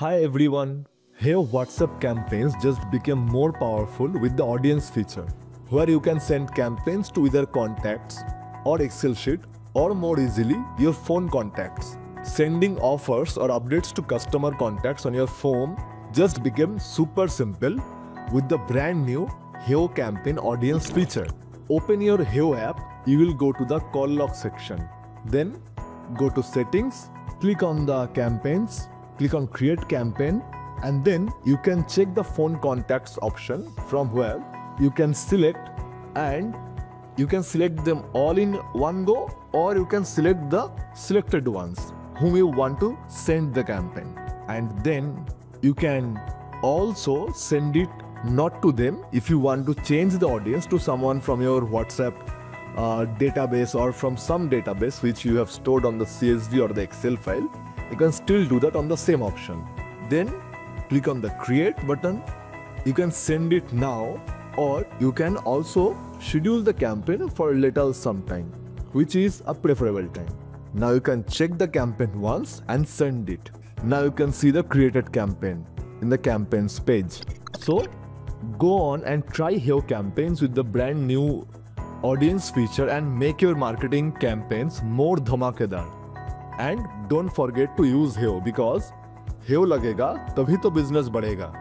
Hi everyone! Here WhatsApp campaigns just became more powerful with the audience feature, where you can send campaigns to either contacts or Excel sheet or more easily your phone contacts. Sending offers or updates to customer contacts on your phone just became super simple with the brand new Hey campaign audience feature. Open your Hey app, you will go to the call log section. Then go to settings, click on the campaigns. Click on create campaign and then you can check the phone contacts option from where you can select and you can select them all in one go or you can select the selected ones whom you want to send the campaign. And then you can also send it not to them if you want to change the audience to someone from your WhatsApp database or from some database which you have stored on the CSV or the Excel file. You can still do that on the same option. Then click on the create button. You can send it now or you can also schedule the campaign for later sometime, which is a preferable time. Now you can check the campaign once and send it. Now you can see the created campaign in the campaigns page. So go on and try Hey campaigns with the brand new audience feature and make your marketing campaigns more dhamakedar. And don't forget to use Hey because Hey लगेगा तभी तो business बढ़ेगा.